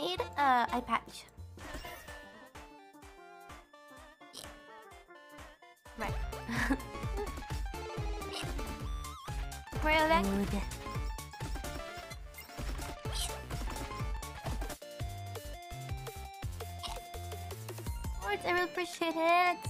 need an eye patch. Right. Mario leg. Of course, I really appreciate it.